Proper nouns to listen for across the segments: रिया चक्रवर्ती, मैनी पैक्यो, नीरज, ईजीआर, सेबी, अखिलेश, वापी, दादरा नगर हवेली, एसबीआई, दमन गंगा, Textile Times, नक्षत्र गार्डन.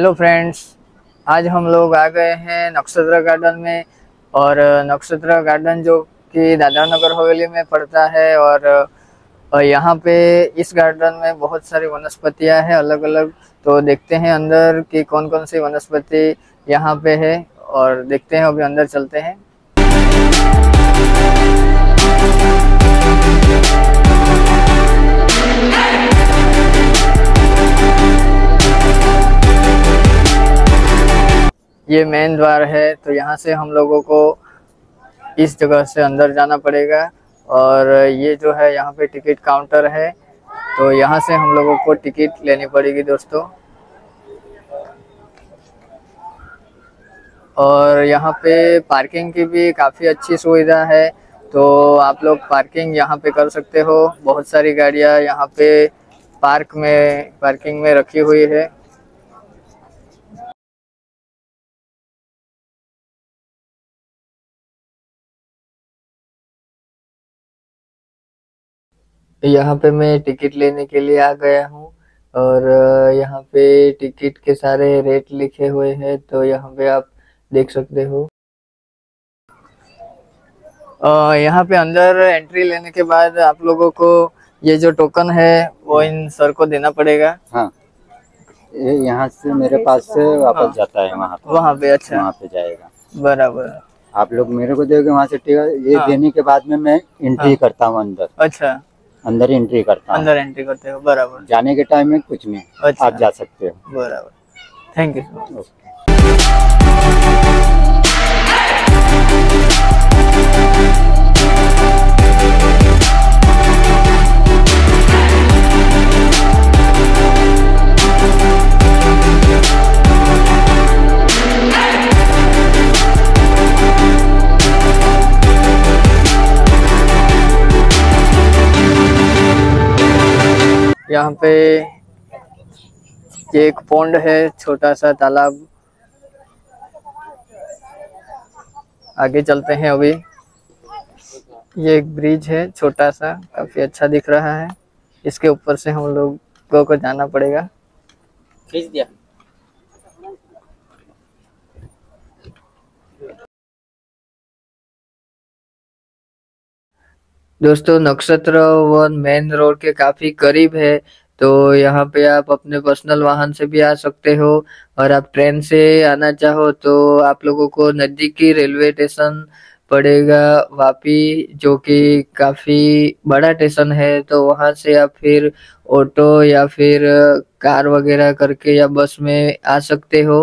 Hello friends, आज हम लोग आ गए हैं नक्षत्र गार्डन में। और नक्षत्र गार्डन जो कि दादरा नगर हवेली में पड़ता है और यहाँ पे इस गार्डन में बहुत सारी वनस्पतियाँ हैं अलग अलग। तो देखते हैं अंदर की कौन कौन सी वनस्पति यहाँ पे है और देखते हैं, अभी अंदर चलते हैं। ये मेन द्वार है, तो यहाँ से हम लोगों को इस जगह से अंदर जाना पड़ेगा। और ये जो है यहाँ पे टिकट काउंटर है, तो यहाँ से हम लोगों को टिकट लेनी पड़ेगी दोस्तों। और यहाँ पे पार्किंग की भी काफ़ी अच्छी सुविधा है, तो आप लोग पार्किंग यहाँ पे कर सकते हो। बहुत सारी गाड़ियाँ यहाँ पे पार्किंग में रखी हुई है। यहाँ पे मैं टिकट लेने के लिए आ गया हूँ और यहाँ पे टिकट के सारे रेट लिखे हुए हैं, तो यहाँ पे आप देख सकते हो। यहाँ पे अंदर एंट्री लेने के बाद आप लोगों को ये जो टोकन है वो इन सर को देना पड़ेगा। हाँ, ये यहाँ से मेरे पास से वापस जाता है वहाँ पे। अच्छा, वहाँ पे जाएगा बराबर। आप लोग मेरे को दोगे वहाँ से टिकट, ये देने के बाद में मैं एंट्री करता हूँ अंदर। अच्छा, अंदर एंट्री करता हूँ। अंदर एंट्री करते हो बराबर। जाने के टाइम में कुछ नहीं। अच्छा, आप जा सकते हो बराबर। Thank you so much. यहाँ पे एक पॉन्ड है, छोटा सा तालाब। आगे चलते हैं। अभी ये एक ब्रिज है छोटा सा, काफी अच्छा दिख रहा है। इसके ऊपर से हम लोगों को जाना पड़ेगा। खींच दिया। दोस्तों, नक्षत्र वन मेन रोड के काफी करीब है, तो यहाँ पे आप अपने पर्सनल वाहन से भी आ सकते हो। और आप ट्रेन से आना चाहो तो आप लोगों को नजदीकी रेलवे स्टेशन पड़ेगा वापी, जो कि काफी बड़ा स्टेशन है। तो वहाँ से आप फिर ऑटो या फिर कार वगैरह करके या बस में आ सकते हो।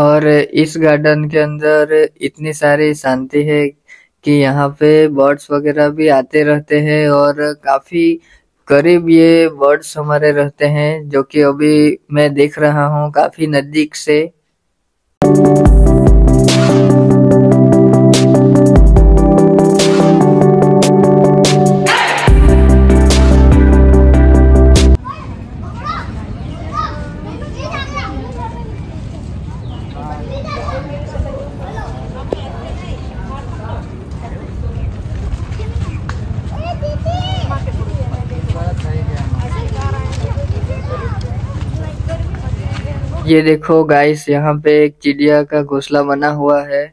और इस गार्डन के अंदर इतनी सारी शांति है कि यहाँ पे बर्ड्स वगैरह भी आते रहते हैं और काफी करीब ये बर्ड्स हमारे रहते हैं, जो कि अभी मैं देख रहा हूँ काफी नजदीक से। ये देखो गाइस, यहाँ पे एक चिड़िया का घोंसला बना हुआ है।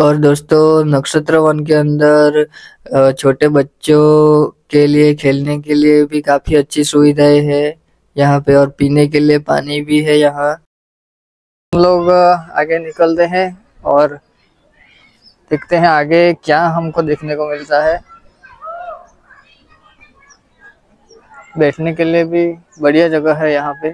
और दोस्तों नक्षत्र वन के अंदर छोटे बच्चों के लिए खेलने के लिए भी काफी अच्छी सुविधाएं है यहाँ पे, और पीने के लिए पानी भी है यहाँ। हम लोग आगे निकलते हैं और देखते हैं आगे क्या हमको देखने को मिलता है। बैठने के लिए भी बढ़िया जगह है यहाँ पे,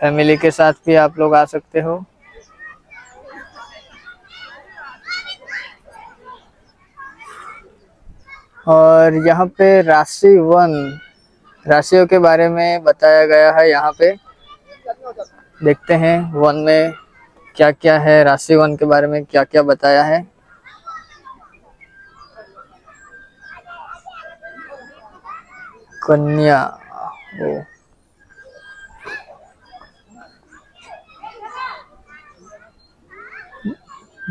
फैमिली के साथ भी आप लोग आ सकते हो। और यहाँ पे राशि वन, राशियों के बारे में बताया गया है यहाँ पे। देखते हैं वन में क्या क्या है, राशि वन के बारे में क्या क्या बताया है। कन्या,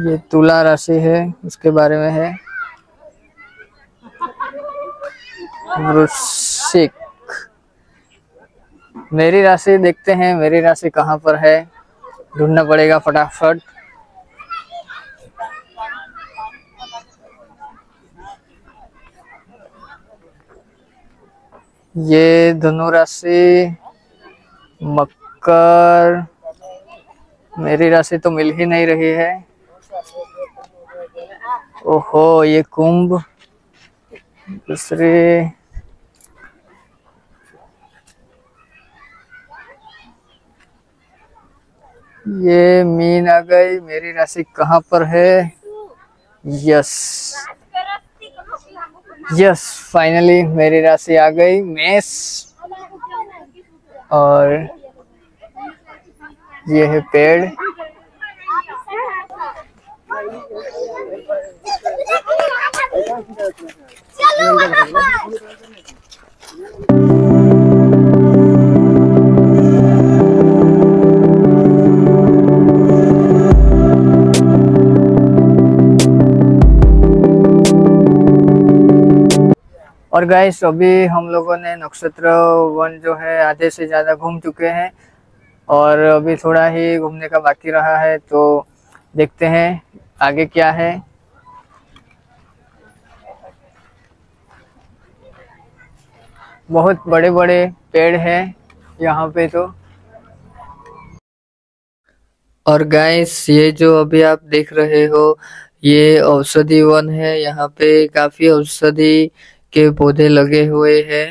ये तुला राशि है, उसके बारे में है। वृश्चिक, मेरी राशि, देखते हैं मेरी राशि कहाँ पर है, ढूंढना पड़ेगा फटाफट। ये धनु राशि, मकर, मेरी राशि तो मिल ही नहीं रही है। ओहो, ये कुंभ, दूसरे ये मीन आ गई। मेरी राशि कहाँ पर है? यस यस, फाइनली मेरी राशि आ गई, मेष। और ये है पेड़। और गाइस, अभी हम लोगों ने नक्षत्र वन जो है आधे से ज़्यादा घूम चुके हैं और अभी थोड़ा ही घूमने का बाकी रहा है, तो देखते हैं आगे क्या है। बहुत बड़े बड़े पेड़ हैं यहाँ पे तो। और गाइस, ये जो अभी आप देख रहे हो ये औषधि वन है, यहाँ पे काफी औषधि के पौधे लगे हुए हैं।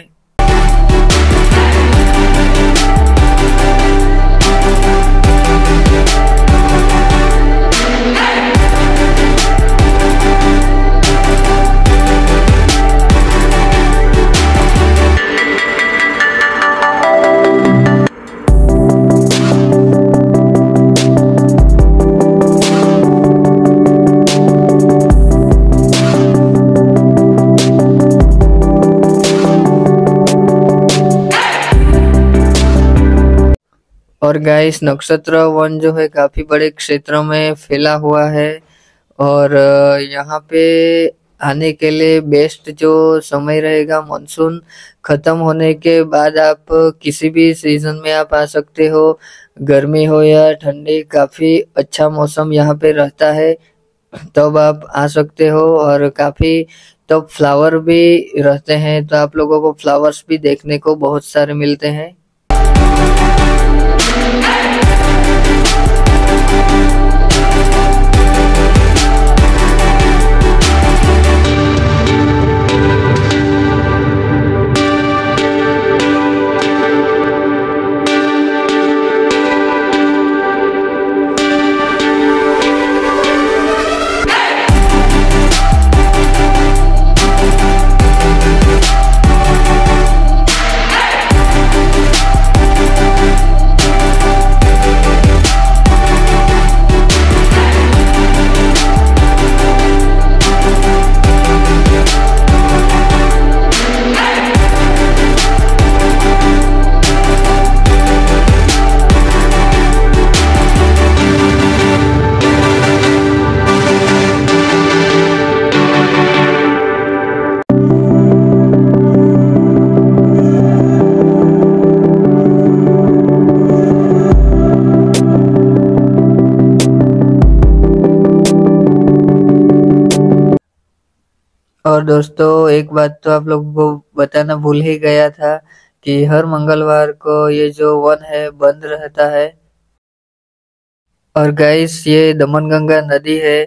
और गाइस, नक्षत्र वन जो है काफी बड़े क्षेत्र में फैला हुआ है, और यहाँ पे आने के लिए बेस्ट जो समय रहेगा मानसून खत्म होने के बाद। आप किसी भी सीजन में आप आ सकते हो, गर्मी हो या ठंडी, काफी अच्छा मौसम यहाँ पे रहता है, तब आप आ सकते हो। और काफी तब फ्लावर भी रहते हैं, तो आप लोगों को फ्लावर्स भी देखने को बहुत सारे मिलते हैं। और दोस्तों एक बात तो आप लोग को बताना भूल ही गया था कि हर मंगलवार को ये जो वन है बंद रहता है। और गाइस ये दमन गंगा नदी है,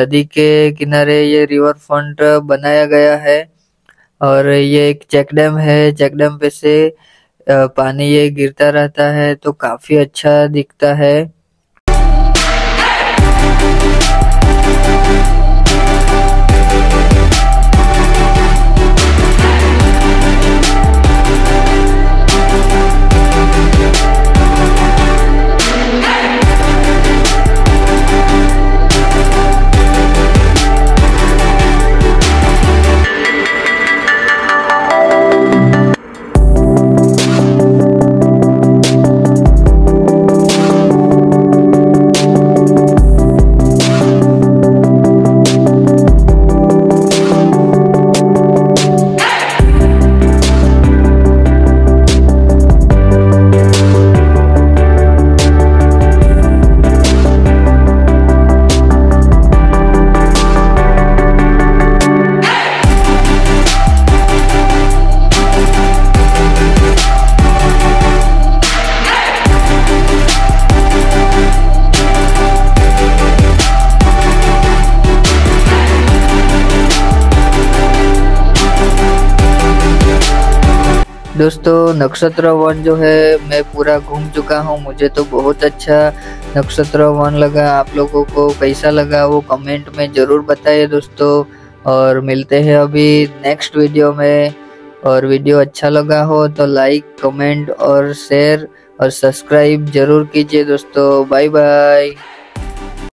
नदी के किनारे ये रिवर फ्रंट बनाया गया है और ये एक चेक डैम है। चेक डैम पे से पानी ये गिरता रहता है तो काफी अच्छा दिखता है। दोस्तों नक्षत्र वन जो है मैं पूरा घूम चुका हूँ, मुझे तो बहुत अच्छा नक्षत्र वन लगा। आप लोगों को कैसा लगा वो कमेंट में ज़रूर बताइए दोस्तों। और मिलते हैं अभी नेक्स्ट वीडियो में। और वीडियो अच्छा लगा हो तो लाइक, कमेंट और शेयर और सब्सक्राइब ज़रूर कीजिए दोस्तों। Bye bye.